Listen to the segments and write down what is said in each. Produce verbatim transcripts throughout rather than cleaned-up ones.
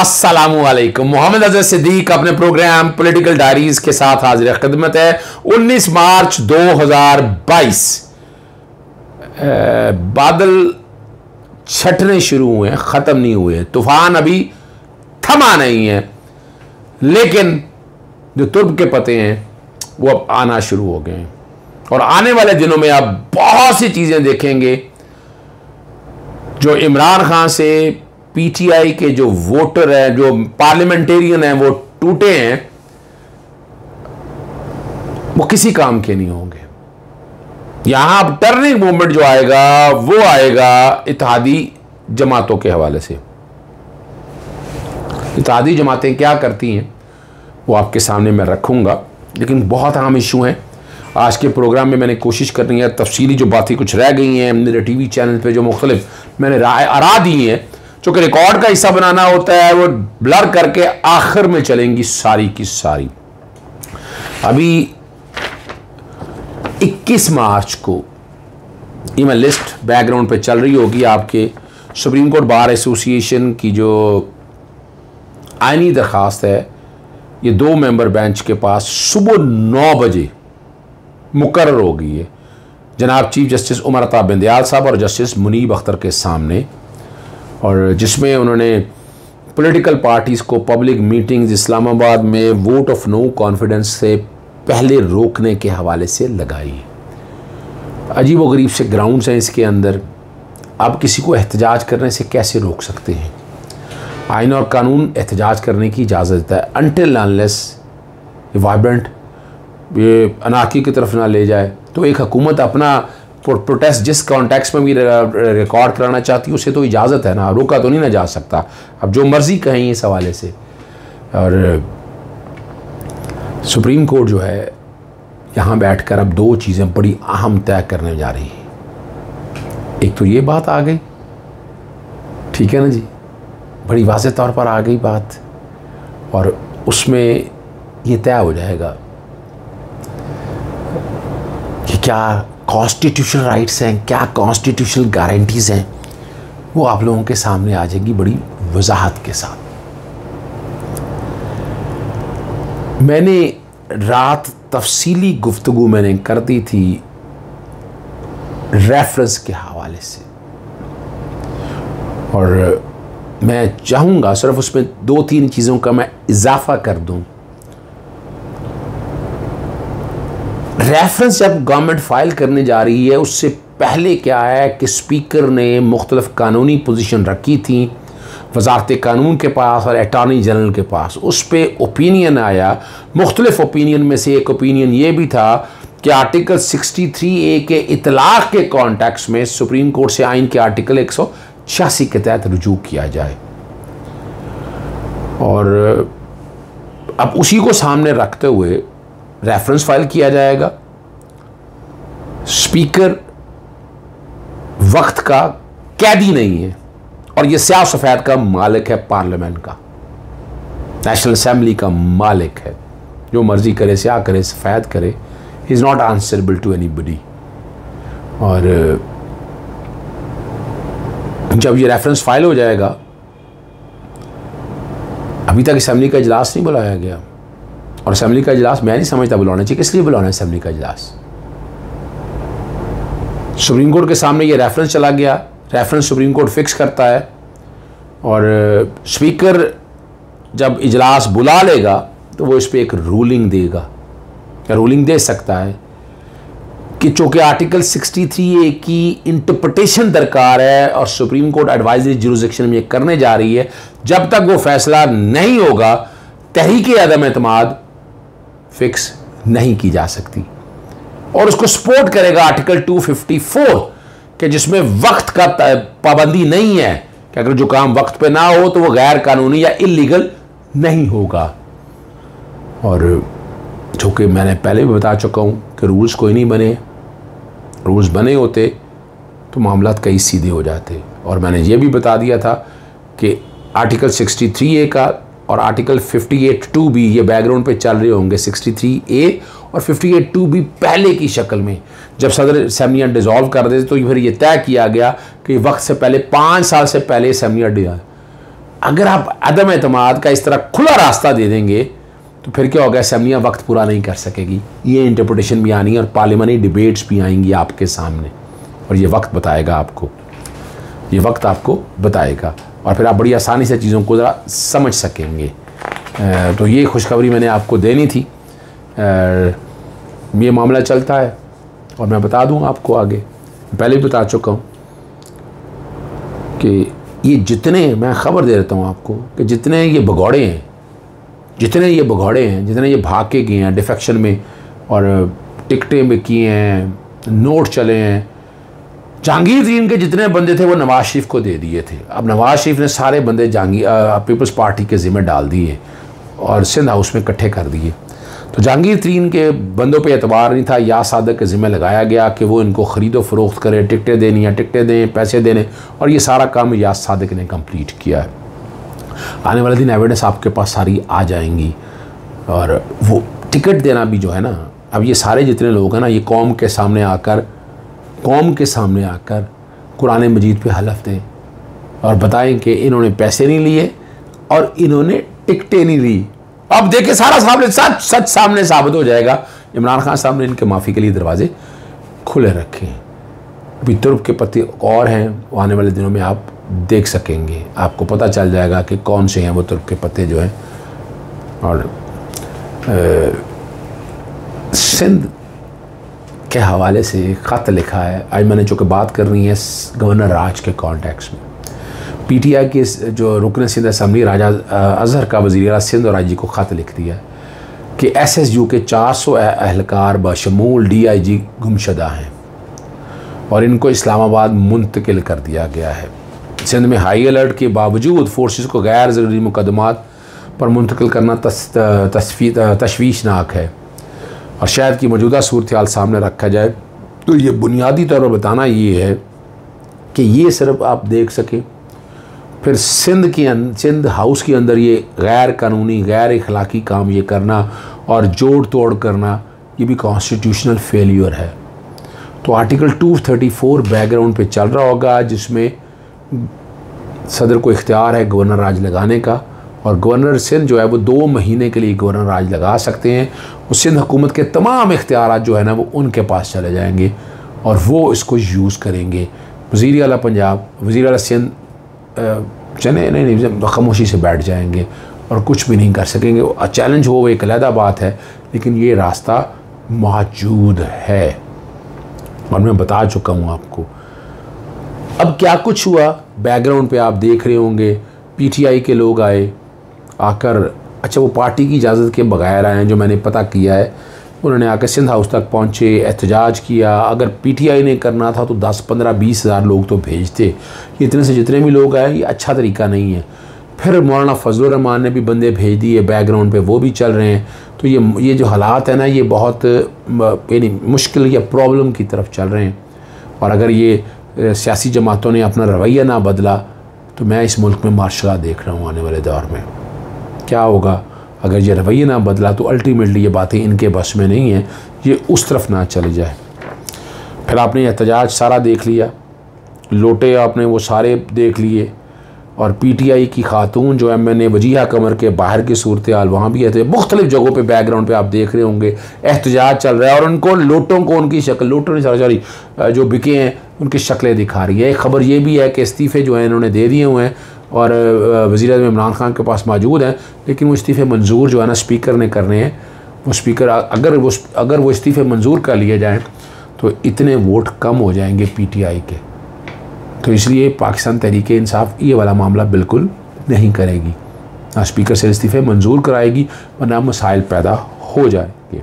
अस्सलामुअलैकुम। मोहम्मद अजहर सिद्दीक अपने programme political diaries के साथ हाजिर खिदमत है। उन्नीस मार्च दो हज़ार बाईस, बादल छटने शुरू हुए हैं, ख़त्म नहीं हुए, तूफान अभी थमा नहीं है, लेकिन जो तुर्ब के पत्ते हैं वो अब आना शुरू हो गए हैं। और आने वाले दिनों में आप बहुत सी चीज़ें देखेंगे जो इमरान खान से पीटीआई के जो वोटर हैं, जो पार्लियामेंटेरियन हैं, वो टूटे हैं, वो किसी काम के नहीं होंगे। यहां अब टर्निंग मोमेंट जो आएगा वो आएगा इत्तेहादी जमातों के हवाले से। इत्तेहादी जमातें क्या करती हैं वो आपके सामने मैं रखूंगा, लेकिन बहुत अहम इशू हैं। आज के प्रोग्राम में मैंने कोशिश करनी है, तफसीली जो बातें कुछ रह गई हैं मेरे टी वी चैनल पर जो मुख्तलिफ मैंने राय आरा दी हैं, चूँकि रिकॉर्ड का हिस्सा बनाना होता है, वो ब्लर करके आखिर में चलेंगी सारी की सारी। अभी इक्कीस मार्च को ये मैं लिस्ट बैकग्राउंड पे चल रही होगी आपके। सुप्रीम कोर्ट बार एसोसिएशन की जो आइनी दरख्वास्त है, ये दो मेंबर बेंच के पास सुबह नौ बजे मुकर्रर हो गई है। जनाब चीफ जस्टिस उमर अता बंदियाल साहब और जस्टिस मुनीब अख्तर के सामने, और जिसमें उन्होंने पॉलिटिकल पार्टीज़ को पब्लिक मीटिंग्स इस्लामाबाद में वोट ऑफ नो कॉन्फिडेंस से पहले रोकने के हवाले से लगाई। अजीब व गरीब से ग्राउंड्स हैं इसके अंदर। आप किसी को एहतजाज करने से कैसे रोक सकते हैं? आईन और कानून एहतजाज करने की इजाज़त देता है, अनटिल अनलेस ये वाइब्रेंट ये अनाकी की तरफ ना ले जाए। तो एक हुकूमत अपना प्रोटेस्ट जिस कॉन्टेक्स्ट में भी रिकॉर्ड कराना चाहती है उसे तो इजाज़त है ना, रोका तो नहीं ना जा सकता, अब जो मर्ज़ी कहें इस हवाले से। और सुप्रीम कोर्ट जो है यहाँ बैठकर अब दो चीज़ें बड़ी अहम तय करने जा रही है। एक तो ये बात आ गई, ठीक है ना जी, बड़ी वाज़ेह तौर पर आ गई बात, और उसमें ये तय हो जाएगा कि क्या कॉन्स्टिट्यूशनल राइट्स हैं, क्या कॉन्स्टिट्यूशनल गारंटीज़ हैं, वो आप लोगों के सामने आ जाएगी बड़ी वजाहत के साथ। मैंने रात तफसीली गुफ्तगू मैंने कर दी थी रेफरेंस के हवाले से, और मैं चाहूँगा सिर्फ उसमें दो तीन चीज़ों का मैं इजाफा कर दूँ। रेफरेंस जब गवर्नमेंट फाइल करने जा रही है उससे पहले क्या है कि स्पीकर ने मुख्तलिफ कानूनी पोजीशन रखी थी वजारत कानून के पास और अटॉर्नी जनरल के पास, उस पर ओपिनियन आया। मुख्तलिफ ओपिनियन में से एक ओपिनियन ये भी था कि आर्टिकल सिक्सटी थ्री ए के इतलाक़ के कॉन्टेक्स्ट में सुप्रीम कोर्ट से आइन के आर्टिकल एक सौ छियासी के तहत रुजू किया जाए, और अब उसी को सामने रखते हुए रेफरेंस फाइल किया जाएगा। स्पीकर वक्त का कैदी नहीं है, और यह स्याह सफेद का मालिक है, पार्लियामेंट का, नेशनल असेंबली का मालिक है, जो मर्जी करे, स्याह करे, सफेद करे, he is not answerable to anybody. और जब ये रेफरेंस फाइल हो जाएगा, अभी तक असेंबली का इजलास नहीं बुलाया गया, और असेंबली का इजलास मैं नहीं समझता बुलाना चाहिए, किस लिए बुलाना असेंबली का इजलास? सुप्रीम कोर्ट के सामने ये रेफरेंस चला गया, रेफरेंस सुप्रीम कोर्ट फिक्स करता है, और स्पीकर जब इजलास बुला लेगा तो वो इस पर एक रूलिंग देगा, रूलिंग दे सकता है कि चूँकि आर्टिकल सिक्सटी थ्री ए की इंटरप्रटेशन दरकार है, और सुप्रीम कोर्ट एडवाइजरी जुरिसडिक्शन में ये करने जा रही है, जब तक वो फैसला नहीं होगा तहरीक अदम एतमाद फिक्स नहीं की जा सकती। और उसको सपोर्ट करेगा आर्टिकल टू फिफ्टी फोर के, जिसमें वक्त का पाबंदी नहीं है, कि अगर जो काम वक्त पे ना हो तो वो गैर कानूनी या इलीगल नहीं होगा। और चूँकि मैंने पहले भी बता चुका हूँ कि रूल्स कोई नहीं बने, रूल्स बने होते तो मामला कई सीधे हो जाते। और मैंने ये भी बता दिया था कि आर्टिकल सिक्सटी थ्री ए का और article fifty eight two B ये बैकग्राउंड पे चल रहे होंगे। सिक्सटी थ्री ए और फिफ्टी एट टू बी पहले की शक्ल में जब सदर असेंबलियाँ डिज़ोल्व कर देते तो फिर ये तय किया गया कि वक्त से पहले पाँच साल से पहले असेंबलियाँ अगर आप अदम एतमाद का इस तरह खुला रास्ता दे देंगे तो फिर क्या होगा, असम्बलियाँ वक्त पूरा नहीं कर सकेगी। ये इंटरप्रटेशन भी आनी है और पार्लियामानी डिबेट्स भी आएंगी आपके सामने, और ये वक्त बताएगा आपको, ये वक्त आपको बताएगा, और फिर आप बड़ी आसानी से चीज़ों को ज़रा समझ सकेंगे। तो ये खुशखबरी मैंने आपको देनी थी। ये मामला चलता है और मैं बता दूँ आपको, आगे पहले भी बता चुका हूँ कि ये जितने, मैं ख़बर दे देता हूँ आपको कि जितने ये भगौड़े हैं, जितने ये भगौड़े हैं, जितने ये भाग के गए हैं डिफेक्शन में और टिकटें भी किए हैं, नोट चले हैं, जहांगीर तरीन के जितने बंदे थे वो नवाज शरीफ को दे दिए थे। अब नवाज शरीफ ने सारे बंदे जहांगीर पीपल्स पार्टी के ज़िम्मे डाल दिए और सिंध हाउस में इकट्ठे कर दिए। तो जहांगीर तरीन के बंदों पे एतबार नहीं था, या सादक के ज़िम्मे लगाया गया कि वो इनको ख़रीदो फरोख्त करें, टिकटें देनी है, टिकटें दें, पैसे देने, और ये सारा काम या सादक ने कंप्लीट किया है। आने वाले दिन एविडेंस आपके पास सारी आ जाएंगी। और वो टिकट देना भी जो है ना, अब ये सारे जितने लोग हैं ना, ये कौम के सामने आकर कौम के सामने आकर कुरान मजीद पे हलफ दें और बताएं कि इन्होंने पैसे नहीं लिए और इन्होंने टिकटें नहीं ली। अब देखिए सारा सामने सच सच सामने साबित हो जाएगा। इमरान खान साहब ने इनके माफ़ी के लिए दरवाजे खुले रखे हैं। अभी तुर्क के पति और हैं, वो आने वाले दिनों में आप देख सकेंगे, आपको पता चल जाएगा कि कौन से हैं वो तुर्क के पत्ते जो हैं। और सिंध के हवाले से ख़त लिखा है, आज मैंने चूँकि बात करनी है गवर्नर राज के कॉन्टेक्स्ट में, पीटीआई के जो रुकन सिंध असम्बली राजा अजहर का वज़ीर-ए-आला सिंध और राज्य को ख़त लिख दिया है कि एसएसयू के चार सौ अहलकार बशमूल डीआईजी गुमशुदा हैं और इनको इस्लामाबाद मुंतकिल कर दिया गया है। सिंध में हाई अलर्ट के बावजूद फोर्सेस को गैर ज़रूरी मुकदमात पर मुंतकिल करना तशवीशनाक है, और शायद की मौजूदा सूरत हाल सामने रखा जाए तो ये बुनियादी तौर पर बताना ये है कि ये सिर्फ आप देख सकें। फिर सिंध की सिंध हाउस के अंदर ये गैर कानूनी, गैर इखलाकी काम ये करना और जोड़ तोड़ करना, ये भी कॉन्स्टिट्यूशनल फेलियर है। तो आर्टिकल दो सौ चौंतीस बैकग्राउंड पे चल रहा होगा, जिसमें सदर को इख्तियार है गवर्नर राज लगाने का, और गवर्नर सिंध जो है वो दो महीने के लिए गवर्नर राज लगा सकते हैं, और सिंध हुकूमत के तमाम इख्तियार जो है ना वो उनके पास चले जाएंगे और वो इसको यूज़ करेंगे। वज़ीर आला पंजाब, वज़ीर आला सिंध चले नहीं, नहीं खामोशी से बैठ जाएंगे और कुछ भी नहीं कर सकेंगे। चैलेंज हो वो एक अलहदा बात है, लेकिन ये रास्ता मौजूद है और मैं बता चुका हूँ आपको। अब क्या कुछ हुआ बैकग्राउंड पे आप देख रहे होंगे, पीटीआई के लोग आए आकर, अच्छा वो पार्टी की इजाज़त के बगैर आए हैं जो मैंने पता किया है, उन्होंने आकर सिंध हाउस तक पहुँचे, एहतजाज किया। अगर पीटीआई ने करना था तो दस पंद्रह बीस हज़ार लोग तो भेजते, इतने से जितने भी लोग आए ये अच्छा तरीका नहीं है। फिर मौलाना फजल रहमान ने भी बंदे भेज दिए बैकग्राउंड पे, वो भी चल रहे हैं। तो ये ये जो हालात है ना, ये बहुत यानी मुश्किल या प्रॉब्लम की तरफ चल रहे हैं, और अगर ये सियासी जमातों ने अपना रवैया ना बदला तो मैं इस मुल्क में मार्शल लॉ देख रहा हूँ आने वाले दौर में। क्या होगा अगर ये रवैया ना बदला तो अल्टीमेटली ये बातें इनके बस में नहीं है, ये उस तरफ ना चले जाए। फिर आपने एहतजाज सारा देख लिया, लोटे आपने वो सारे देख लिए, और पीटीआई की खातून जो है, मैंने वजीहा कमर के बाहर की सूरत हाल वहाँ भी है, मुख्तलिफ जगहों पे बैकग्राउंड पे आप देख रहे होंगे एहतजाज चल रहा है, और उनको लोटों को उनकी शक्ल, लोटों ने सारी सारी जो बिके हैं उनकी शक्लें दिखा रही है। एक खबर ये भी है कि इस्तीफ़े जो हैं इन्होंने दे दिए हुए हैं और वज़ीर-ए-आज़म इमरान खान के पास मौजूद हैं, लेकिन वो इस्तीफ़े मंजूर जो है ना स्पीकर ने करने हैं। वो स्पीकर अगर वो अगर वो इस्तीफ़े मंजूर कर लिए जाएँ तो इतने वोट कम हो जाएंगे पीटीआई के, तो इसलिए पाकिस्तान तहरीक इंसाफ ये वाला मामला बिल्कुल नहीं करेगी, ना स्पीकर से इस्तीफ़े मंजूर कराएगी, वरना मसाइल पैदा हो जाएंगे।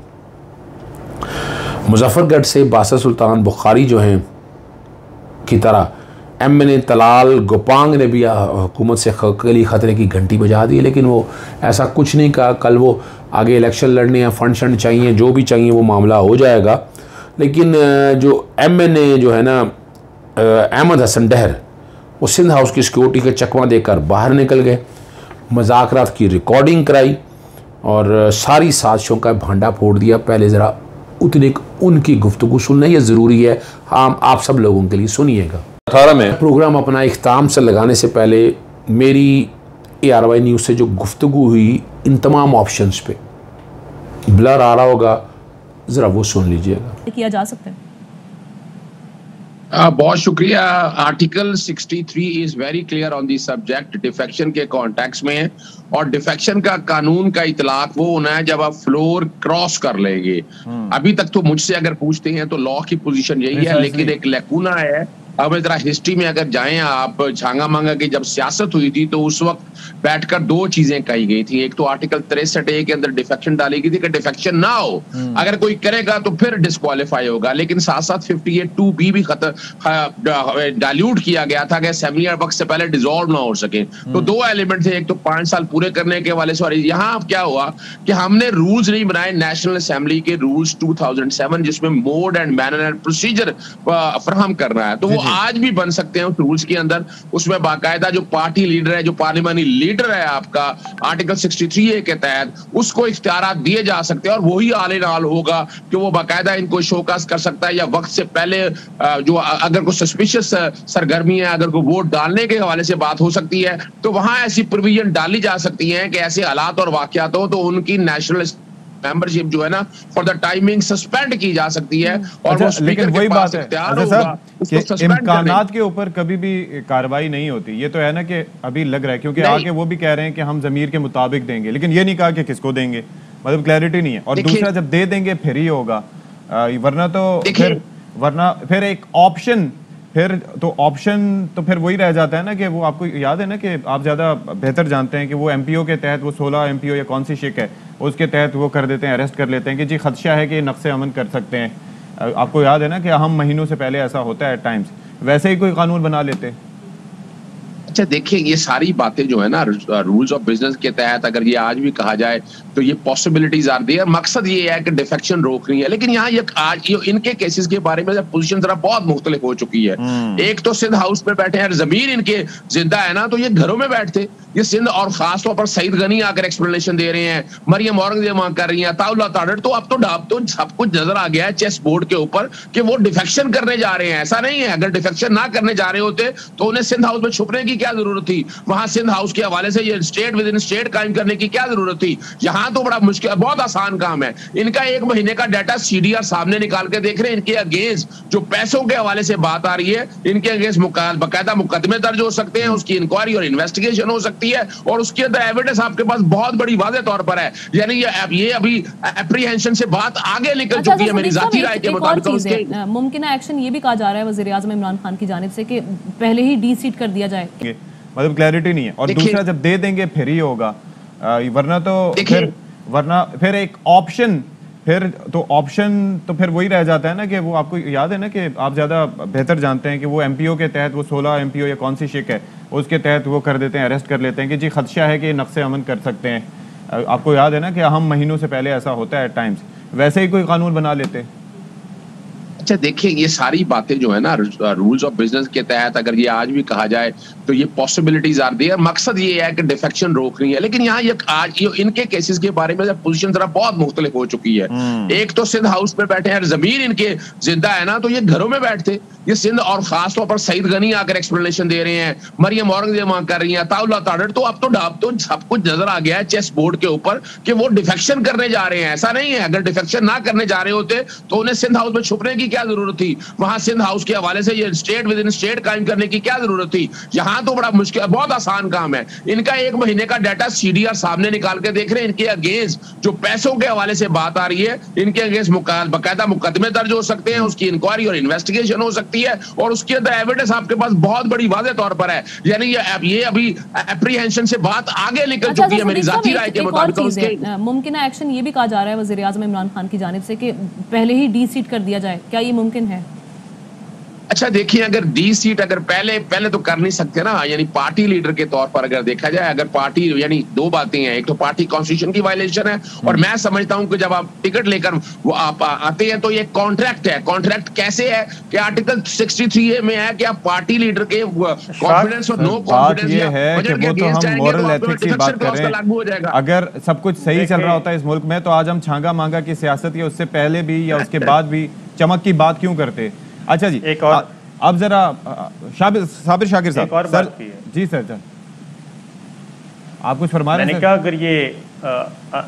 मुजफ्फरगढ़ से बासर सुल्तान बुखारी जो हैं की तरह M N A Talal Gopang ने भी हुकूमत से कली ख़तरे की घंटी बजा दी, लेकिन वो ऐसा कुछ नहीं कहा। कल वो आगे इलेक्शन लड़ने या फंड शंड चाहिए, जो भी चाहिए वो मामला हो जाएगा। लेकिन जो एम एन ए जो है ना अहमद हसन डहर, वो सिंध हाउस की सिक्योरिटी के चकमा देकर बाहर निकल गए, मज़ाकरात की रिकॉर्डिंग कराई और सारी साजिशों का भांडा फोड़ दिया। पहले ज़रा उतनी उनकी गुफ्तगू सुनना यह ज़रूरी है, हम आप सब लोगों के लिए सुनिएगा। अठारह में प्रोग्राम अपना इख्तिताम से लगाने से पहले मेरी ए आर वाई न्यूज़ से जो गुफ्तगू हुई इन तमाम ऑप्शंस पे, ब्लर आ रहा होगा, ज़रा वो सुन लीजिएगा। किया जा सकता है। आ, बहुत शुक्रिया। Article sixty three is very clear on this subject, defection के कॉन्टेक्स्ट में है, और डिफेक्शन का कानून का इतलाक वो होना है जब आप फ्लोर क्रॉस कर लेंगे। अभी तक तो मुझसे अगर पूछते हैं तो लॉ की पोजीशन यही है, लेकिन एक लैकुना है। अब जरा हिस्ट्री में अगर जाएं आप, झांगा मांगा की जब सियासत हुई थी तो उस वक्त बैठकर दो चीजें कही गई थी। एक तो आर्टिकल तिरसठ ए के अंदर डिफेक्शन डाली गई थी कि डिफेक्शन ना हो, अगर कोई करेगा तो फिर डिस्क्वालीफाई होगा, लेकिन साथ साथ फिफ्टी एट टू बी भी खतर डाल्यूट किया गया था कि असेंबली वक्त से पहले डिसॉल्व ना हो सके। तो दो एलिमेंट थे, एक तो पांच साल पूरे करने के वाले, सॉरी यहाँ क्या हुआ कि हमने रूल्स नहीं बनाए, नेशनल असेंबली के रूल्स टू थाउजेंड सेवन, जिसमें mode and manner and procedure फ्राहम करना है, तो वो आज भी बन सकते हैं उस रूल्स के अंदर। उसमें बाकायदा जो पार्टी लीडर है, जो पार्लियामेंट्री लीडर है आपका, आर्टिकल सिक्सटी थ्री ए के तहत उसको इख्तियारात दिए जा सकते हैं, और वही आले नाल होगा कि वो बाकायदा इनको शोकास कर सकता है, या वक्त से पहले जो अगर कोई सस्पिशियस सरगर्मी है, अगर कोई वोट डालने के हवाले से बात हो सकती है, तो वहां ऐसी प्रोविजन डाली जा सकती है कि ऐसे हालात और वाकयात हो तो उनकी नेशनल मेंबरशिप जो है ना फॉर द टाइमिंग सस्पेंड की जा सकती है। और वो स्पीकर के पास इख्तियार होगा। इम्कानात के ऊपर कभी भी कार्रवाई नहीं होती, ये तो है ना कि अभी लग रहा है, क्योंकि आगे वो भी कह रहे हैं कि हम जमीर के मुताबिक देंगे, लेकिन ये नहीं कहा कि किसको देंगे, मतलब क्लैरिटी नहीं है। और दूसरा, जब दे देंगे फिर ही होगा, वरना तो फिर वरना फिर एक ऑप्शन फिर तो ऑप्शन तो फिर वही रह जाता है ना कि वो, आपको याद है ना कि आप ज़्यादा बेहतर जानते हैं कि वो एमपीओ के तहत वो सोलह एमपीओ या कौन सी शिक है उसके तहत वो कर देते हैं, अरेस्ट कर लेते हैं कि जी खदशा है कि नक्शे अमन कर सकते हैं। आपको याद है ना कि हम महीनों से पहले ऐसा होता है टाइम्स, वैसे ही कोई कानून बना लेते हैं। अच्छा देखिए, ये सारी बातें जो है ना रूल्स ऑफ बिजनेस के तहत अगर ये आज भी कहा जाए तो ये पॉसिबिलिटीज आर देयर। मकसद ये है कि डिफेक्शन रोकनी है, लेकिन यहाँ ये आज ये इनके केसेस के बारे में पोजीशन जरा बहुत मुख्तलिफ हो चुकी है। एक तो सिंध हाउस में बैठे हैं, जमीन इनके जिंदा है ना, तो ये घरों में बैठते, ये सिंध और खासतौर पर सईद गनी आकर एक्सप्लेनेशन दे रहे हैं, मरियम औरंगजेब मांग कर रही है, ताउला ताडर, तो अब तो ढाब तो सब कुछ नजर आ गया है चेस बोर्ड के ऊपर कि वो डिफेक्शन करने जा रहे हैं। ऐसा नहीं है, अगर डिफेक्शन ना करने जा रहे होते तो उन्हें सिंध हाउस में छुपने की क्या जरूरत थी, वहां सिंध हाउस के हवाले से ये स्टेट विद इन स्टेट कायम करने की क्या जरूरत थी। यहाँ तो बड़ा मुश्किल, बहुत आसान काम है इनका। एक महीने का डाटा सीडीआर सामने निकाल के देख रहे हैं, इनके अगेंस्ट जो पैसों के हवाले से बात आ रही है, इनके अगेंस्ट बाकायदा मुकदमे दर्ज हो सकते हैं, उसकी इंक्वायरी और इन्वेस्टिगेशन हो सकती है, और उसके अंदर एविडेंस आपके पास बहुत बड़ी वाजे तौर पर है। यानी ये ये अभी एप्रीहेंशन से बात आगे निकल चुकी है। मेरी जाती राय के मुताबिक मुमकिन एक्शन ये भी कहा जा रहा है वज़ीर-ए-आज़म इमरान खान की जानिब से कि पहले ही डीसीट कर दिया जाए, मतलब क्लैरिटी नहीं है। और दूसरा, जब दे देंगे फिर ही होगा, वरना तो फिर वरना फिर एक ऑप्शन फिर तो ऑप्शन तो फिर वही रह जाता है ना कि वो, आपको याद है ना कि आप ज़्यादा बेहतर जानते हैं कि वो एमपीओ के तहत वो सोलह एमपीओ या कौन सी शिक है उसके तहत वो कर देते हैं, अरेस्ट कर लेते हैं कि जी खदशा है कि नक्शे अमन कर सकते हैं। आपको याद है ना कि हम महीनों से पहले ऐसा होता है टाइम्स, वैसे ही कोई कानून बना लेते हैं। अच्छा देखिए, ये सारी बातें जो है ना रूल्स ऑफ बिजनेस के तहत अगर ये आज भी कहा जाए तो ये पॉसिबिलिटीज आर देयर। मकसद ये है कि डिफेक्शन रोकनी है, लेकिन यहाँ ये आज ये इनके केसेस के बारे में पोजीशन जरा बहुत मुख्तलिफ हो चुकी है। एक तो सिंध हाउस में बैठे हैं, जमीन इनके जिंदा है ना, तो ये घरों में बैठते, ये सिंध और खासतौर पर सईद गनी आकर एक्सप्लेनेशन दे रहे हैं, मरियम औरंगजेब मांग कर रही है, ताउला ताडर, तो अब तो ढाब तो सब कुछ नजर आ गया है चेस बोर्ड के ऊपर कि वो डिफेक्शन करने जा रहे हैं। ऐसा नहीं है, अगर डिफेक्शन ना करने जा रहे होते तो उन्हें सिंध हाउस में छुपने की क्या जरूरत थी, वहां सिंध हाउस के हवाले से ये स्टेट विद इन स्टेट कायम करने की क्या जरूरत थी। यहाँ तो बड़ा मुश्किल, बहुत आसान काम है इनका। एक महीने का डाटा सीडीआर सामने निकाल के देख रहे हैं, इनके अगेंस्ट जो पैसों के हवाले से बात आ रही है, इनके अगेंस्ट बाकायदा मुकदमे दर्ज हो सकते हैं, उसकी इंक्वायरी और इन्वेस्टिगेशन हो सकती है, और उसके अंदर एविडेंस आपके पास बहुत बड़ी वाजे तौर पर है। यानी ये ये अभी एप्रीहेंशन से बात आगे निकल चुकी है। मेरी जाती राय के मुताबिक मुमकिन एक्शन ये भी कहा जा रहा है वज़ीर-ए-आज़म इमरान खान की जानिब से कि पहले ही डीसीट कर दिया जाए, क्या ये मुमकिन है? अच्छा देखिए, अगर डी सीट अगर पहले पहले तो कर नहीं सकते ना, यानी पार्टी लीडर के तौर पर अगर देखा जाए, अगर पार्टी यानी दो बातें हैं, एक तो पार्टी कॉन्स्टिट्यूशन की वायलेशन है, और मैं समझता हूं कि जब आप टिकट लेकर वो आप आते हैं तो ये कॉन्ट्रैक्ट है। कॉन्ट्रैक्ट कैसे है कि आर्टिकल सिक्सटी थ्री ए में है कि आप पार्टी लीडर के कॉन्फिडेंस और नो कॉन्फिडेंस लागू हो जाएगा। अगर सब कुछ सही चल रहा होता है इस मुल्क में तो आज हम छांगा मांगा की सियासत या उससे पहले भी या उसके बाद भी चमक की बात क्यों करते। अच्छा जी, एक और अब जरा साबिर शाकिर साहब, जी सर, आप कुछ फरमा रहे हैं? मैंने कहा अगर ये आ, आ,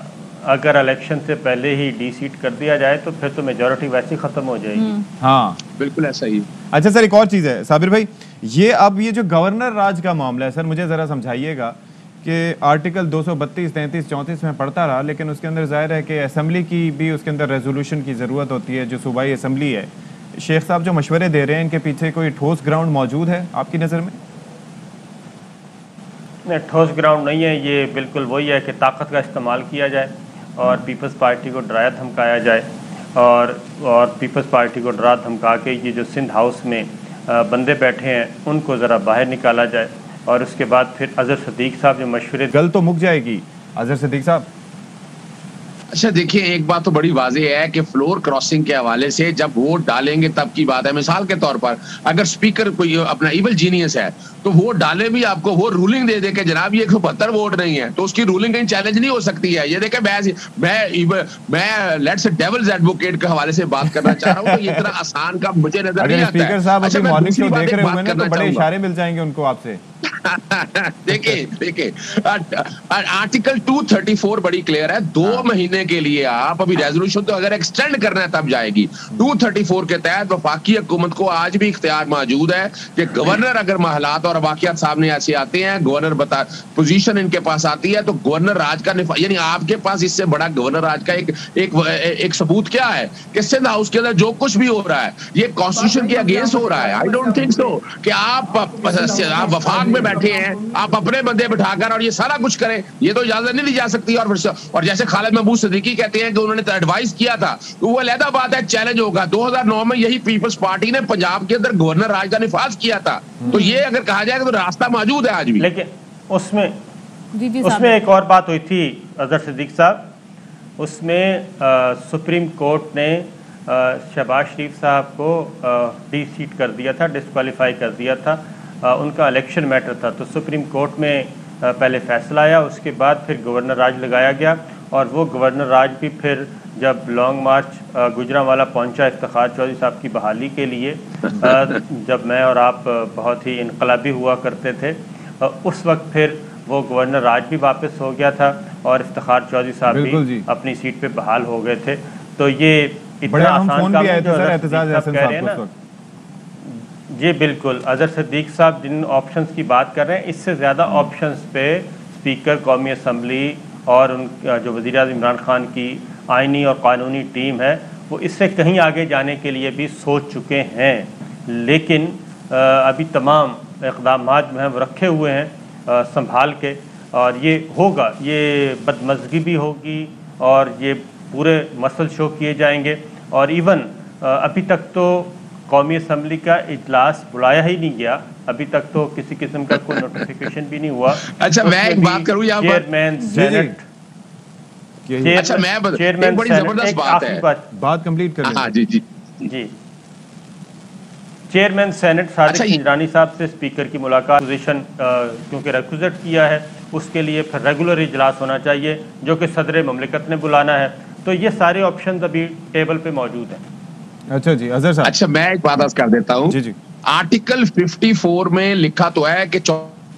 अगर इलेक्शन से पहले ही डी सीट कर दिया जाए तो फिर तो मेजॉरिटी वैसे खत्म हो जाएगी। हाँ बिल्कुल ऐसा ही। अच्छा सर, एक और चीज़ है साबिर भाई, ये अब ये जो गवर्नर राज का मामला है सर, मुझे ज़रा समझाइएगा कि आर्टिकल दो सौ बत्तीस, तैंतीस, चौंतीस में पढ़ता रहा, लेकिन उसके अंदर जाहिर है कि असम्बली की भी उसके अंदर रेजोल्यूशन की ज़रूरत होती है, जो सूबाई असम्बली है। शेख साहब जो मशवरे दे रहे हैं, इनके पीछे कोई ठोस ग्राउंड मौजूद है आपकी नज़र में? नहीं, ठोस ग्राउंड नहीं है। ये बिल्कुल वही है कि ताकत का इस्तेमाल किया जाए और पीपल्स पार्टी को डराया धमकाया जाए, और और पीपल्स पार्टी को डरा धमका के ये जो सिंध हाउस में बंदे बैठे हैं उनको ज़रा बाहर निकाला जाए, और उसके बाद फिर अजहर सिद्दीक साहब जो मशवरे, गल तो मुक जाएगी अजहर सिद्दीक साहब। अच्छा देखिए, एक बात तो बड़ी वाजह है कि फ्लोर क्रॉसिंग के हवाले से जब वोट डालेंगे तब की बात है। मिसाल के तौर पर अगर स्पीकर कोई अपना इवल जीनियस है तो वोट डाले भी आपको वो रूलिंग दे दे के जनाब ये एक सौ बहत्तर वोट नहीं है, तो उसकी रूलिंग कहीं चैलेंज नहीं हो सकती है। ये देखे मैं मैं मैं लेट्स डेविल्स एडवोकेट के हवाले से बात करना चाह रहा हूँ, तो इतना आसान का मुझे नजर नहीं आता है। बड़े इशारे मिल जाएंगे उनको आपसे। देखिए देखिए आर्टिकल दो सौ चौंतीस बड़ी क्लियर है, दो महीने के लिए आप अभी रेजोल्यूशन तो अगर एक्सटेंड करना है तब जाएगी। दो सौ चौंतीस के तहत वफाकी हुकूमत को आज भी इख्तियार मौजूद है कि गवर्नर अगर हालात और वाकियात सामने ऐसे आते हैं, गवर्नर बता पोजीशन इनके पास आती है तो गवर्नर राज का निफा, यानी आपके पास इससे बड़ा गवर्नर राज का एक एक, एक सबूत क्या है कि सिंध हाउस के अंदर जो कुछ भी हो रहा है ये कॉन्स्टिट्यूशन के अगेंस्ट हो रहा है। आई डोंट थिंक सो कि आप वफाक में बैठे हैं, आप अपने बंदे बैठाकर और ये सारा कुछ करें, ये तो इजाजत नहीं दी जा सकती। और और जैसे खालिद महबूब सिद्दीकी कहते हैं कि उन्होंने तो एडवाइस किया था, तो वो अलहदा बात है, चैलेंज होगा। दो हज़ार नौ में यही पीपल्स पार्टी ने पंजाब के अंदर गवर्नर राज का निफाज किया था, तो ये अगर कहा जाए तो रास्ता मौजूद है आज भी। लेकिन उसमें उसमें एक और बात हुई थी अजहर सिद्दीकी साहब, उसमें सुप्रीम कोर्ट ने शहबाज शरीफ साहब को डी सीट कर दिया था, डिस्क्वालीफाई कर दिया था, आ, उनका इलेक्शन मैटर था। तो सुप्रीम कोर्ट में आ, पहले फैसला आया, उसके बाद फिर गवर्नर राज लगाया गया, और वो गवर्नर राज भी फिर जब लॉन्ग मार्च गुजरांवाला पहुंचा इफ्तिखार चौधरी साहब की बहाली के लिए, आ, जब मैं और आप बहुत ही इनकलाबी हुआ करते थे, आ, उस वक्त फिर वो गवर्नर राज भी वापस हो गया था और इफ्तिखार चौधरी साहब भी अपनी सीट पे बहाल हो गए थे। तो ये इतना आसान काम, जी बिल्कुल अजहर सिद्दीक साहब जिन ऑप्शंस की बात कर रहे हैं इससे ज़्यादा ऑप्शंस पे स्पीकर, कौमी असम्बली और उन जो वज़ीर-ए-आज़म इमरान खान की आइनी और कानूनी टीम है वो इससे कहीं आगे जाने के लिए भी सोच चुके हैं, लेकिन अभी तमाम इकदाम जो हैं वो रखे हुए हैं संभाल के, और ये होगा, ये बदमज़गी भी होगी और ये पूरे मसल शो किए जाएंगे। और इवन अभी तक तो कौमी असम्बली का इजलास बुलाया ही नहीं गया, अभी तक तो किसी किस्म का कोई नोटिफिकेशन भी नहीं हुआ। अच्छा मैं एक बात करूं यहाँ पर, चेयरमैन सेनेट, अच्छा मैं चेयरमैन बड़ी जबरदस्त बात है, बात कंप्लीट कर लें। हां जी जी जी, चेयरमैन सेनेट सादिक ईरानी साहब से स्पीकर की मुलाकात, पोजीशन क्योंकि रिक्विजिट किया है उसके लिए फिर रेगुलर इजलास होना चाहिए जो कि सदर ममलिकत ने बुलाना है, तो ये सारे ऑप्शन अभी टेबल पे मौजूद हैं। अच्छा जी अजहर साहब, अच्छा मैं एक बात कर देता हूँ, आर्टिकल चौवन में लिखा तो है कि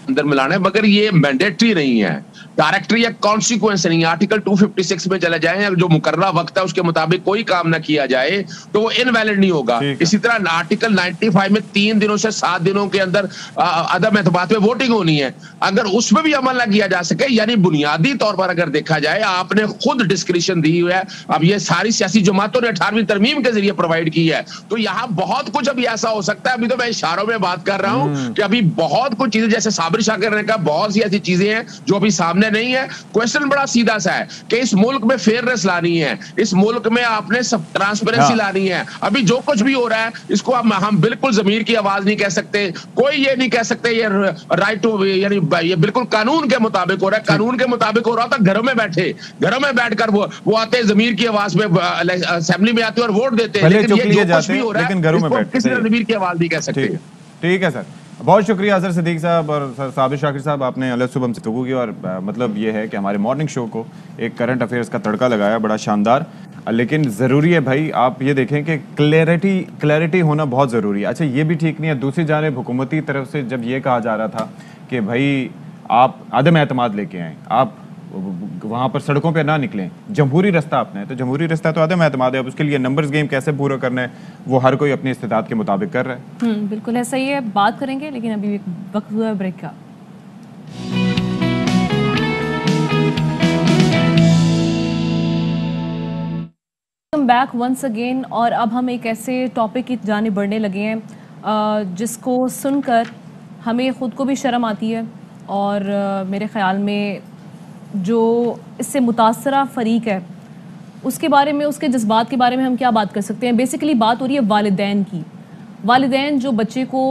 अंदर मिलाना है, मगर ये मैंडेटरी नहीं है, डायरेक्टरी या कॉन्सिक्वेंस नहीं है। आर्टिकल दो सौ छप्पन में चले जाए, जो मुकर्रा वक्त है उसके मुताबिक कोई काम ना किया जाए तो वो इनवैलिड नहीं होगा। इसी तरह आर्टिकल पचानवे में तीन दिनों से सात दिनों के अंदर अदम एतबात में वोटिंग होनी है, अगर उसमें भी अमल ना किया जा सके, यानी बुनियादी तौर पर अगर देखा जाए आपने खुद डिस्क्रिप्शन दी हुई है। अब ये सारी सियासी जमातों ने अठारहवीं तरमीम के जरिए प्रोवाइड की है, तो यहाँ बहुत कुछ अभी ऐसा हो सकता है। अभी तो मैं इशारों में बात कर रहा हूँ कि अभी बहुत कुछ चीजें, जैसे साबिर शाकिर ने कहा, बहुत सी ऐसी चीजें हैं जो अभी सामने नहीं है। क्वेश्चन बड़ा सीधा सा है कि इस मुल्क में फेयरनेस लानी है, इस मुल्क में आपने सब ट्रांसपेरेंसी लानी है। अभी जो कुछ भी हो रहा है इसको हम, हम बिल्कुल जमीर की आवाज नहीं कह सकते, कोई ये नहीं कह सकते ये राइट टू, यानी ये बिल्कुल कानून के मुताबिक हो रहा है, कानून के मुताबिक हो रहा था। घरों में बैठे, घरों में बैठकर वो वो आते हैं जमीर की आवाज में, असेंबली में आते हैं और वोट देते हैं, लेकिन ये जो कुछ भी हो रहा है किसी ने जमीर की आवाज नहीं कह सकते। ठीक है सर, बहुत शुक्रिया अजहर सिद्दीकी साहब और सर साबिर शाकिर साहब, आपने अलग सुबह हमसे गुफ्तगू की, और आ, मतलब ये है कि हमारे मॉर्निंग शो को एक करंट अफेयर्स का तड़का लगाया, बड़ा शानदार। लेकिन ज़रूरी है भाई, आप ये देखें कि क्लैरिटी क्लैरिटी होना बहुत ज़रूरी है। अच्छा ये भी ठीक नहीं है, दूसरी जानिब हुकूमती तरफ से जब ये कहा जा रहा था कि भाई आप आदम एतमाद लेके आएँ, आप वहाँ पर सड़कों पे ना निकलें, जमहूरी रास्ता अपनाएं, तो जमहूरी रास्ता तो आदम एतमाद है। अब उसके लिए नंबर्स गेम कैसे पूरा करना है वो हर कोई अपनी इस्तेदाद के मुताबिक कर रहा है। बिल्कुल ऐसा ही है, बात करेंगे लेकिन अभी वक्त हुआ ब्रेक का। वेलकम बैक वंस अगेन, और अब हम एक ऐसे टॉपिक की जाने बढ़ने लगे हैं जिसको सुनकर हमें ख़ुद को भी शर्म आती है, और मेरे ख्याल में जो इससे मुतासरा फरीक है उसके बारे में, उसके जज्बात के बारे में हम क्या बात कर सकते हैं। बेसिकली बात हो रही है वालिदैन की। वालिदैन जो बच्चे को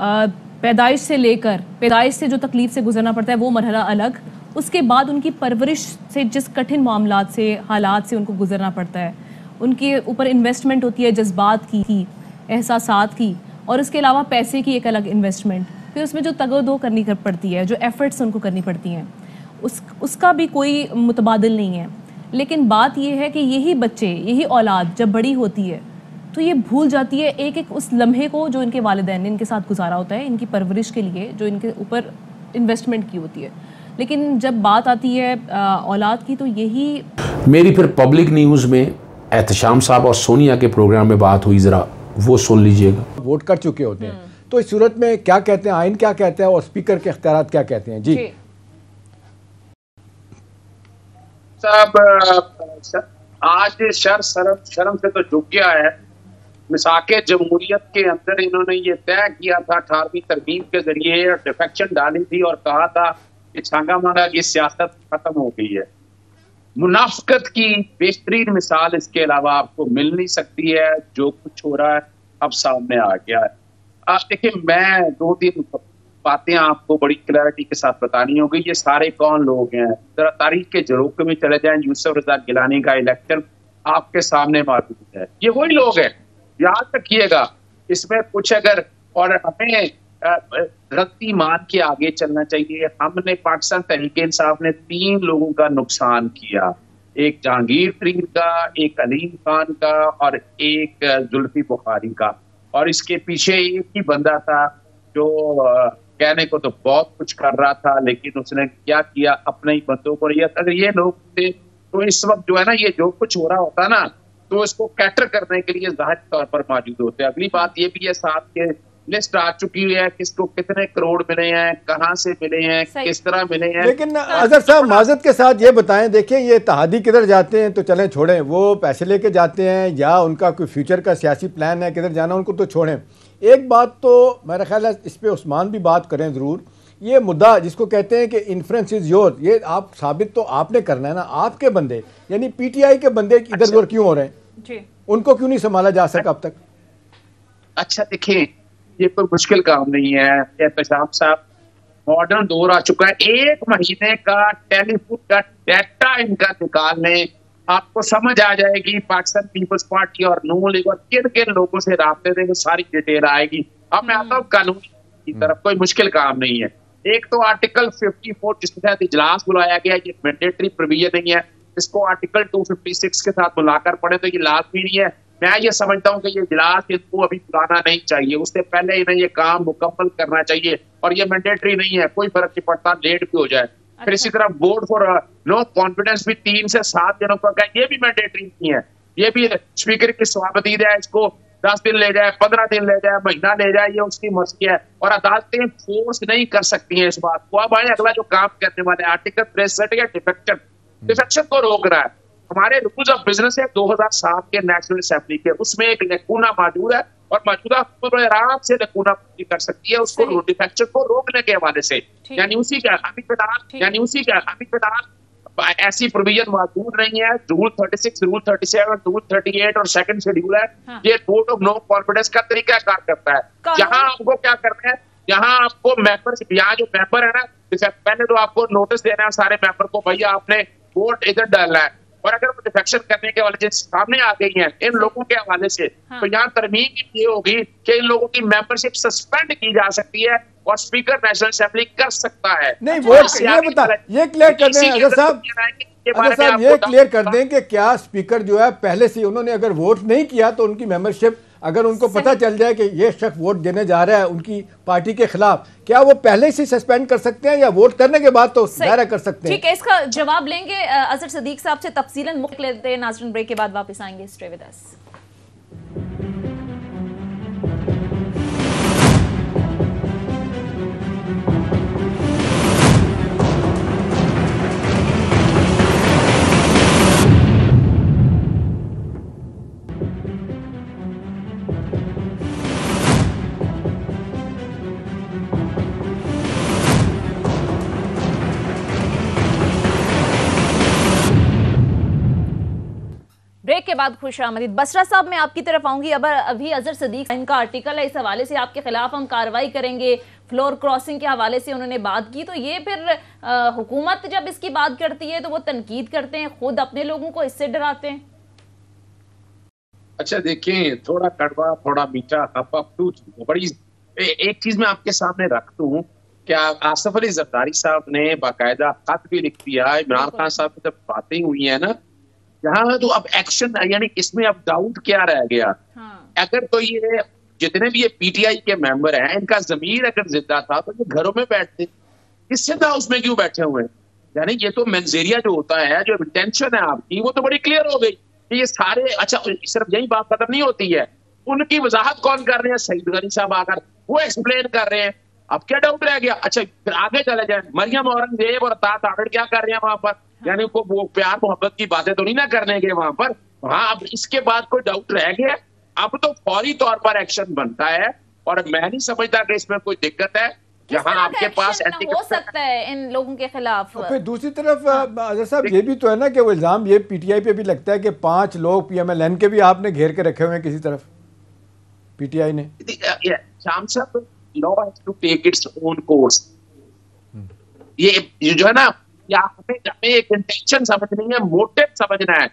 पैदाइश से लेकर पैदाइश से जो तकलीफ़ से गुजरना पड़ता है वो मरहला अलग, उसके बाद उनकी परवरिश से जिस कठिन मामलात से, हालात से उनको गुजरना पड़ता है, उनके ऊपर इन्वेस्टमेंट होती है जज्बात की, एहसासात की, और इसके अलावा पैसे की एक अलग इन्वेस्टमेंट, फिर उसमें जो तगड़ो करनी पड़ती है, जो एफ़र्ट्स उनको करनी पड़ती हैं, उस उसका भी कोई मुतबादिल नहीं है। लेकिन बात यह है कि यही बच्चे, यही औलाद जब बड़ी होती है तो ये भूल जाती है एक एक उस लम्हे को जो इनके वालिदैन ने इनके साथ गुजारा होता है, इनकी परवरिश के लिए जो इनके ऊपर इन्वेस्टमेंट की होती है। लेकिन जब बात आती है औलाद की तो यही मेरी फिर पब्लिक न्यूज़ में एहतशाम साहब और सोनिया के प्रोग्राम में बात हुई, ज़रा वो सुन लीजिएगा। वोट कर चुके होते हैं तो इस सूरत में क्या कहते हैं, आइन क्या कहते हैं और स्पीकर के अख्तियारात क्या कहते हैं? जी साहब, आज शर शर्म शर्म से तो झुक गया है। मिसाके जमहूरियत के अंदर इन्होंने ये तय किया था अठारहवीं तरमीम के जरिए, डिफेक्शन डाली थी और कहा था कि छांगा मारा ये सियासत खत्म हो गई है। मुनाफकत की बेहतरीन मिसाल इसके अलावा आपको मिल नहीं सकती है। जो कुछ हो रहा है अब सामने आ गया है। आप देखिए, मैं दो दिन बातें आपको बड़ी क्लैरिटी के साथ बतानी होगी। ये सारे कौन लोग हैं, जरा तारीख के झरोके में चले जाएं। यूसुफ रजा गिलानी का इलेक्शन आपके सामने मौजूद है। ये वही लोग हैं, याद रखिएगा। इसमें कुछ अगर और हमें रत्ती मान के आगे चलना चाहिए। हमने पाकिस्तान तहरीक इंसाफ ने तीन लोगों का नुकसान किया, एक जहांगीर तरीन का, एक अलीम खान का और एक जुल्फी बुखारी का, और इसके पीछे एक ही बंदा था जो कहने को तो बहुत कुछ कर रहा था लेकिन उसने क्या किया, अपने ही बंदों को। अगर ये लोग थे तो इस वक्त जो है ना, ये जो कुछ हो रहा होता ना, तो इसको कैटर करने के लिए जाहिर तौर पर मौजूद होते हैं। अगली बात ये भी है साहब के लिस्ट आ चुकी है, किसको कितने करोड़ मिले हैं, कहाँ से मिले हैं, किस तरह मिले हैं। लेकिन अजहर साहब माजत के साथ ये बताएं, देखिए ये तहादी किधर जाते हैं तो चलें छोड़ें, वो पैसे लेके जाते हैं या उनका कोई फ्यूचर का सियासी प्लान है किधर जाना, उनको तो छोड़ें। एक बात तो मेरा ख्याल है इस पर उस्मान भी बात करें ज़रूर। ये मुद्दा जिसको कहते हैं कि इन्फ्रेंस इज़ योर, ये आप साबित तो आपने करना है ना। आपके बंदे यानी पीटीआई के बंदे इधर उधर क्यों हो रहे हैं जी, उनको क्यों नहीं संभाला जा सका अब तक? अच्छा देखिए, ये कोई मुश्किल काम नहीं है। एहतशाम साहब, मॉडर्न दौर आ चुका है। एक महीने का टेलीफोन का डाटा इनका निकालने, आपको समझ आ जाएगी पाकिस्तान पीपल्स पार्टी और नून लीग और किन किन लोगों से रास्ते थे, वो सारी डिटेल आएगी। अब मैं आता हूँ कानून की तरफ, कोई मुश्किल काम नहीं है। एक तो आर्टिकल चौवन जिसके तहत इजलास बुलाया गया, ये मैंडेटरी प्रोविजन नहीं है। इसको आर्टिकल दो सौ छप्पन के साथ बुलाकर पढ़े तो ये लाजमी नहीं है। मैं ये समझता हूँ कि ये इजलास इनको अभी बुलाना नहीं चाहिए, उससे पहले इन्हें ये काम मुकम्मल करना चाहिए। और ये मैंडेटरी नहीं है, कोई फर्क नहीं पड़ता, लेट भी हो जाए। अच्छा। फिर इसी तरह बोर्ड फॉर नो कॉन्फिडेंस भी तीन से सात दिनों तक है, ये भी मैंडेटरी नहीं है। ये भी स्पीकर की स्वाबदीद है, इसको दस दिन ले जाए, पंद्रह दिन ले जाए, महीना ले जाए, ये उसकी मर्जी है। और अदालतें फोर्स नहीं कर सकती हैं इस बात को। अब आए अगला जो काम करने वाले आर्टिकल तिरसठ या डिफेक्शन, डिफेक्शन को रोकना है। हमारे रूल्स ऑफ बिजनेस है दो हजार सात के नेशनल असेंबली के, उसमें एक लकूना मौजूद है और मौजूदा हुकूमत आराम से लकूना पूरी कर सकती है, उसको डिफेक्शन को रोकने के हवाले से। यानी उसी के अदालत यानी उसी के अदालत ऐसी प्रोविजन मौजूद नहीं है। रूल छत्तीस, रूल सैंतीस, रूल अड़तीस और सेकंड शेड्यूल है। हाँ। ये बोर्ड ऑफ नो कॉन्फिडेंस का तरीका कार करता है। यहाँ आपको क्या करना है, यहाँ आपको मेंबर से यहाँ जो मेंबर है ना, पहले तो आपको नोटिस देना है सारे मेंबर को, भैया आपने वोट इधर डालना है। और अगर वो डिफेक्शन करने के वाले जिस सामने आ गई हैं इन लोगों के हवाले से, हाँ। तो यहाँ तरमीम ये होगी कि इन लोगों की मेंबरशिप सस्पेंड की जा सकती है और स्पीकर नेशनल असेंबली कर सकता है। नहीं, वो ये बता, ये क्लियर करने अगर साहब अच्छा साहब ये क्लियर कर दें कि क्या स्पीकर जो है पहले से उन्होंने अगर वोट नहीं किया तो उनकी मेंबरशिप अगर उनको पता चल जाए कि ये शख्स वोट देने जा रहा है उनकी पार्टी के खिलाफ, क्या वो पहले से सस्पेंड कर सकते हैं या वोट करने के बाद तो दायरा कर सकते हैं? ठीक है, इसका जवाब लेंगे अजहर सिद्दीक साहब से तफसीलन। मुक्त लेते हैं नाज़रीन, ब्रेक के बाद वापस आएंगे। Stay with us. के बाद खुशामदीद बसरा साहब, मैं आपकी तरफ आऊंगी। अब अभी अजहर सिद्दीक इनका आर्टिकल है, इस हवाले से आपके खिलाफ हम कार्रवाई करेंगे, फ्लोर क्रॉसिंग के हवाले से उन्होंने बात की, तो ये फिर आ, हुकूमत जब इसकी बात करती है तो वो तनकीद करते हैं, खुद अपने लोगों को इससे डराते हैं। अच्छा देखें, थोड़ा कड़वा थोड़ा मीठा, बड़ी एक चीज मैं आपके सामने रखता हूँ, क्या आसिफ अली जरदारी साहब ने बाकायदा खत भी लिख दिया, इमरान खान साहब की जब बातें हुई है ना यहाँ, तो अब एक्शन यानी इसमें अब डाउट क्या रह गया? हाँ। अगर तो ये जितने भी ये पीटीआई के मेंबर हैं, इनका ज़मीर अगर जिद्दा था तो ये घरों में बैठते, इस सिंध हाउस में क्यों बैठे हुए हैं? यानी ये तो मेंजेरिया जो होता है, जो इंटेंशन है आपकी वो तो बड़ी क्लियर हो गई कि ये सारे, अच्छा सिर्फ यही बात खत्म नहीं होती है, उनकी वजाहत कौन कर रहे हैं? सईद गनी साहब आकर वो एक्सप्लेन कर रहे हैं, अब क्या डाउट रह गया? अच्छा फिर आगे चले जाए, मरियम औरंगजेब और अता ताड़ क्या कर रहे हैं वहां पर? यानी को वो प्यार मोहब्बत की बातें तो नहीं ना करने के वहां पर? हाँ, अब इसके बाद कोई डाउट रह गया? अब तो फौरी तौर पर एक्शन बनता है और मैं नहीं समझता कि इसमें कोई दिक्कत है। जहां आपके पास हो सकता है इन लोगों के खिलाफ। फिर दूसरी तरफ अजहर साहब ये भी तो है ना कि वो इल्जाम ये पीटीआई पे भी लगता है कि पांच लोग पीएमएलएन के भी आपने घेर के रखे हुए हैं किसी तरफ, पीटीआई ने। शाम साहब, law has to take its own course. ये जो है ना, या हमें हमें एक इंटेंशन समझनी है, मोटिव समझना है।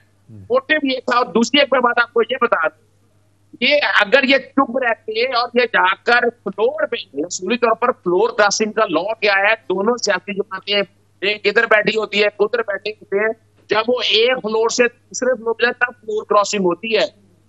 मोटिव ये था, और दूसरी एक बात आपको ये बता दूं, ये अगर ये चुप रहते और ये जाकर फ्लोर पे रसूली तौर पर फ्लोर क्रॉसिंग का लॉ क्या है, दोनों सियासी जमातें एक इधर बैठी होती है उधर बैठे होते हैं, जब वो एक फ्लोर से दूसरे फ्लोर पे तब फ्लोर क्रॉसिंग होती है।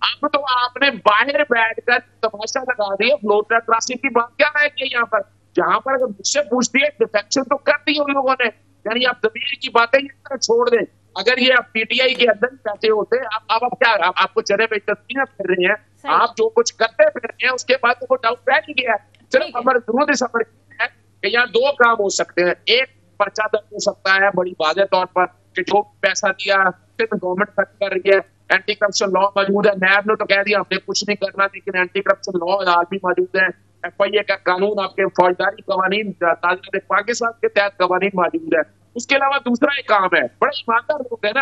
अब तो आपने बाहर बैठकर तमाशा लगा दिया, फ्लोर क्रॉसिंग की बात क्या है कि यहाँ पर जहां पर अगर मुझसे पूछती है डिफेक्शन तो कर दी उन लोगों ने, यानी आप जमीर की बातें छोड़ दें। अगर ये आप पीटीआई के अंदर पैसे होते, आप आप, आप क्या आप, आपको चेहरे पे तस्वीरें फिर रहे हैं, आप जो कुछ करते फिर रहे हैं, उसके बाद वो डाउट बैठ ही गया। सिर्फ हमारे जरूर समझ है कि यहाँ दो काम हो सकते हैं, एक पर्चा दर्ज हो सकता है बड़ी वाजे तौर पर कि जो पैसा दिया सिर्फ गवर्नमेंट खर्च कर रही है, एंटी करप्शन लॉ मौजूद है, नैब ने तो कह दिया हमने कुछ नहीं करना, लेकिन एंटी करप्शन लॉ आज भी मौजूद है, एफ आई ए का कानून, आपके फौजदारी कवानीन पाकिस्तान के तहत कवानीन मौजूद है। उसके अलावा दूसरा एक काम है, बड़ा ईमानदार लोग है ना,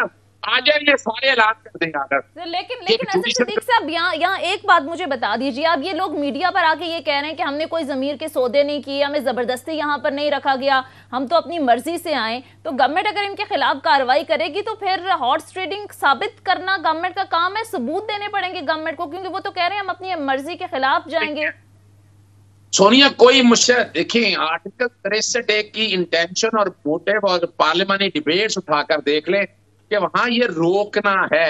आज ये सारे ऐलान कर देंगे अगर। लेकिन लेकिन अजहर सिद्दीक साहब यहाँ यहाँ एक बात मुझे बता दीजिए, आप ये लोग मीडिया पर आके ये कह रहे हैं कि हमने कोई ज़मीर के सौदे नहीं किए, हमें ज़बरदस्ती यहाँ पर नहीं रखा गया, हम तो अपनी मर्जी से आए, तो गवर्नमेंट अगर इनके खिलाफ कार्रवाई करेगी तो फिर हॉर्स ट्रेडिंग साबित करना गवर्नमेंट का काम है, सबूत देने पड़ेंगे गवर्नमेंट को, क्योंकि वो तो कह रहे हैं हम अपनी मर्जी के खिलाफ जाएंगे। सोनिया, कोई मुश्किल देखें, आर्टिकल तिरसठ ए की इंटेंशन और मोटिव और पार्लियामानी डिबेट्स उठाकर देख लें कि वहां ये रोकना है,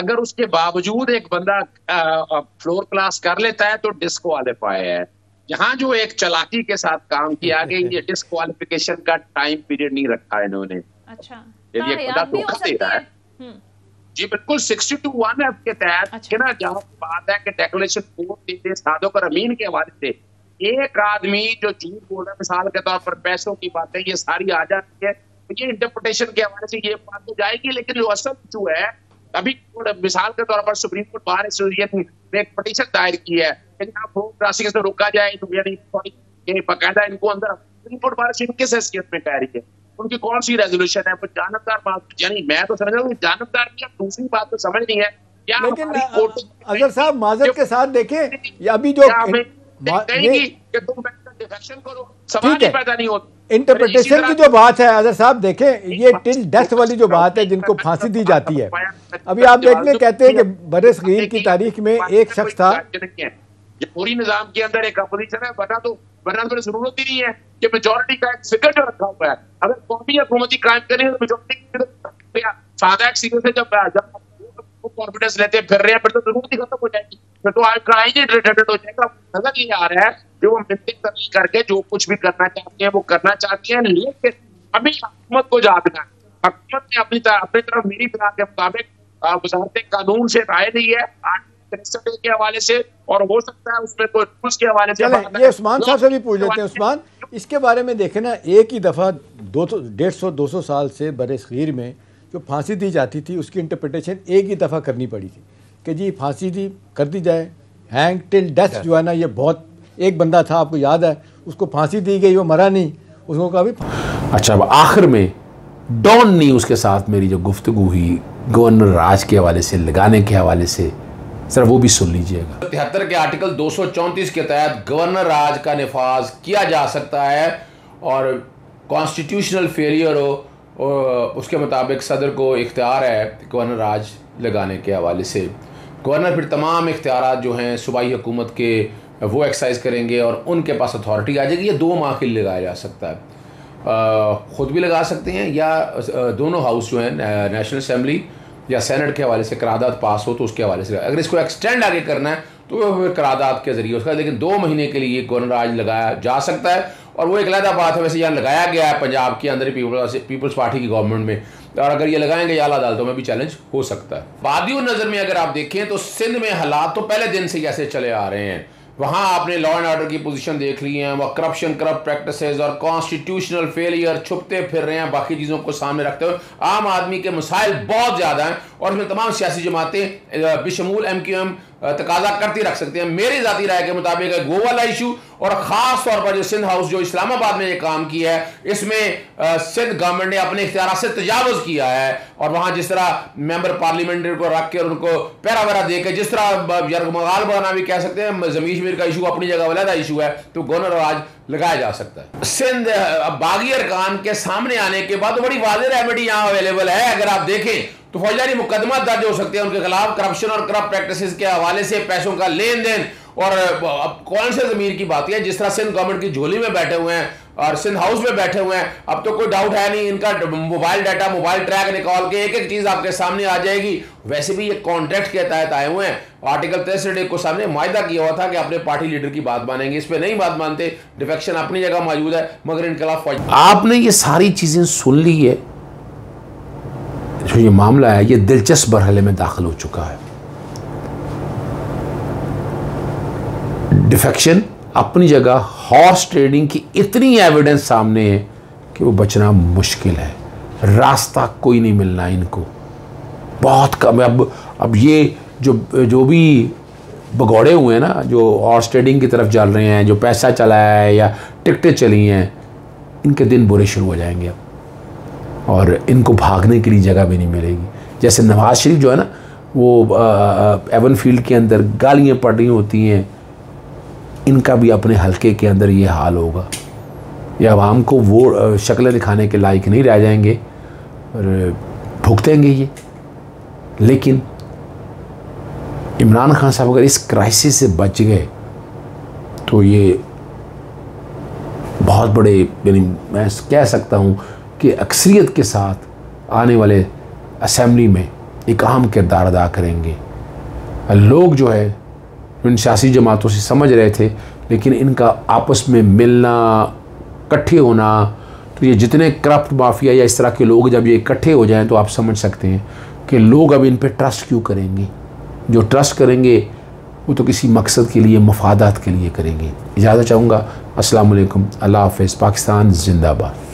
अगर उसके बावजूद एक बंदा आ, फ्लोर क्लास कर लेता है तो डिस्क्वालीफाई है। यहाँ जो एक चालाकी के साथ काम किया गया, ये डिस्क्वालिफिकेशन का टाइम पीरियड नहीं रखा इन्होंने। अच्छा, ये खुदा धोखा दे रहा है। जी बिल्कुल, सिक्सटी टू वन के तहत है ना, जहाँ बात है कि डेक्लेरेशन साधो कर अमीन के हवाले से एक आदमी जो झूठ बोल रहा है, मिसाल के तौर पर पैसों की बातें ये सारी आ जाती है, तो ये इंटरप्रिटेशन के हवाले से ये बात तो जाएगी, लेकिन जो असल जो है अभी मिसाल के तौर पर सुप्रीम कोर्ट बार एसोसिएशन ने एक पटिशन दायर की है कि तो रोका जाए, यानी बाकायदा इनको अंदर सुप्रीम कोर्ट बार किस हैसियत में कह रही है, उनकी कौन सी रेजोल्यूशन है, वो जानबदार बात, यानी मैं तो समझ रहा हूँ जानबदार की, दूसरी बात तो समझनी है। लेकिन अजहर साहब माजर के साथ देखें, अभी जो इंटरप्रिटेशन की जो बात है अजहर साहब देखें, ये टिल डेथ वाली जो बात है जिनको फांसी दी जाती है, अभी आप देख लें, कहते हैं कि बरसगीर की तारीख में एक शख्स था, पूरी निजाम के अंदर एक अपोजिशन है, वरना तो वरना तो जरूरत ही नहीं है कि मेजोरिटी का एक फिगर जो रखा हुआ है, अगर कौमी हुकूमती कायम करें तो मेजोरिटी भैया सादा एक सीधे से जब जब कॉन्फिडेंस लेते फिर रहे हैं फिर तो जरूरत ही खत्म हो जाएगी, फिर तो आज ट्राइजेड रिटेटेड हो जाएगा। नजर ये आ रहा है जो मिट्टी करके जो कुछ भी करना चाहते हैं वो करना चाहते हैं, लेकिन अभी हुकूमत को जागना है। हुकूमत ने अपनी अपनी तरफ मेरी फिलहाल के मुताबिक वजारत कानून से राय दी है आर्टिकल तिरसठ ए के हवाले से, और हो सकता है उसमें कोई रूल्स के हवाले से। ये उस्मान साहब से भी पूछ लेते हैं। उस्मान, इसके बारे में देखें ना, एक ही दफ़ा दो डेढ़ सौ दो सौ साल से बरसगीर में जो फांसी दी जाती थी उसकी इंटरप्रिटेशन एक ही दफ़ा करनी पड़ी थी कि जी फांसी दी कर दी जाए, हैंग टिल डेथ जो है ना, ये बहुत एक बंदा था आपको याद है उसको फांसी दी गई, वो मरा नहीं, उसको कहा भी। अच्छा, अब आखिर में डॉन न्यूज के साथ मेरी जो गुफ्तगू हुई गवर्नर राज के हवाले से, लगाने के हवाले से, सर वो भी सुन लीजिएगा। तिहत्तर के आर्टिकल दो सौ चौंतीस के तहत गवर्नर राज का नफाज किया जा सकता है और कॉन्स्टिट्यूशनल फेलियर हो और उसके मुताबिक सदर को इख्तियार है गवर्नर राज लगाने के हवाले से। गवर्नर फिर तमाम इख्तियार जो हैं सूबाई हुकूमत के वो एक्सरसाइज करेंगे और उनके पास अथॉरिटी आ जाएगी। ये दो माह के लिए लगाया जा सकता है, ख़ुद भी लगा सकते हैं या दोनों हाउस जो हैं नेशनल असेंबली या सेनेट के हवाले से करारदाद पास हो तो उसके हवाले से। अगर इसको एक्सटेंड आगे करना है तो वह करारदाद के जरिए उसका, लेकिन दो महीने के लिए गवर्नर राज लगाया जा सकता है। और वो एक अलहदा बात है, वैसे यहाँ लगाया गया है पंजाब के अंदर पीपल्स पीपल्स पार्टी की गवर्नमेंट में, और अगर ये लगाएंगे या आला अदालतों में भी चैलेंज हो सकता है। वादियों नज़र में अगर आप देखें तो सिंध में हालात तो पहले दिन से जैसे चले आ रहे हैं, वहाँ आपने लॉ एंड ऑर्डर की पोजीशन देख ली है, वह करप्शन, करप्ट प्रैक्टिसेस और कॉन्स्टिट्यूशनल फेलियर छुपते फिर रहे हैं बाकी चीज़ों को सामने रखते हुए। आम आदमी के मसाइल बहुत ज़्यादा हैं और इसमें तमाम सियासी जमातें बिशमूल एम क्यू एम तकाजा करती रख सकते हैं। मेरी ज़ाती राय के मुताबिक वो वाला इशू और ख़ास तौर पर जो सिंध हाउस जो इस्लामाबाद में ये काम किया है, इसमें सिंध गवर्नमेंट ने अपने इख्तियार से तजावुज़ किया है और वहाँ जिस तरह मेंबर पार्लियामेंट को रख के और उनको पैरा वैरा दे के जिस तरह यरगमगाल बनाना भी कह सकते हैं, जमीन कश्मीर का इशू अपनी जगह वाला इशू है, तो गवर्नर राज लगाया जा सकता है। सिंध बागियर खान के सामने आने के बाद बड़ी वाज़ेह रेमेडी यहाँ अवेलेबल है। अगर आप देखें तो फौजदारी मुकदमा दर्ज हो सकते हैं उनके खिलाफ करप्शन और करप्ट प्रैक्टिसेस के हवाले से, पैसों का लेन देन। और अब कौन से ज़मीर की बात है, जिस तरह सिंध गवर्नमेंट की झोली में बैठे हुए हैं और सिंध हाउस में बैठे हुए हैं, अब तो कोई डाउट है नहीं, इनका मोबाइल डाटा, मोबाइल ट्रैक निकाल के एक एक चीज़ आपके सामने आ जाएगी। वैसे भी ये कॉन्ट्रैक्ट के तहत आए हुए हैं, आर्टिकल तिरसठ ए को सामने मायदा किया हुआ था कि अपने पार्टी लीडर की बात मानेंगे, इस पर नहीं बात मानते, डिफेक्शन अपनी जगह मौजूद है मगर इनकलाफ। आपने ये सारी चीज़ें सुन ली है, जो ये मामला है ये दिलचस्प मरहले में दाखिल हो चुका है। डिफेक्शन अपनी जगह, हॉर्स ट्रेडिंग की इतनी एविडेंस सामने है कि वो बचना मुश्किल है, रास्ता कोई नहीं मिलना इनको, बहुत कम। अब अब ये जो जो भी भगौड़े हुए हैं ना, जो हॉर्स ट्रेडिंग की तरफ चल रहे हैं, जो पैसा चलाया है या टिकटें चली हैं, इनके दिन बुरे शुरू हो जाएंगे अब और इनको भागने के लिए जगह भी नहीं मिलेगी। जैसे नवाज शरीफ जो है ना वो एवन फील्ड के अंदर गालियाँ पड़ रही होती हैं, इनका भी अपने हलके के अंदर ये हाल होगा, या आवाम को वो शक्लें दिखाने के लायक नहीं रह जाएंगे और भुगतेंगे ये। लेकिन इमरान खान साहब अगर इस क्राइसिस से बच गए तो ये बहुत बड़े, यानी मैं कह सकता हूँ कि अक्सरियत के साथ आने वाले असेंबली में एक अहम किरदार अदा करेंगे। लोग जो है इन सियासी जमातों से समझ रहे थे, लेकिन इनका आपस में मिलना, इकट्ठे होना, तो ये जितने करप्ट माफिया या इस तरह के लोग जब ये इकट्ठे हो जाएं तो आप समझ सकते हैं कि लोग अब इन पे ट्रस्ट क्यों करेंगे। जो ट्रस्ट करेंगे वो तो किसी मकसद के लिए, मफादात के लिए करेंगे। इजाज़त चाहूँगा, अस्सलाम वालेकुम, अल्लाह हाफ़िज़, पाकिस्तान जिंदाबाद।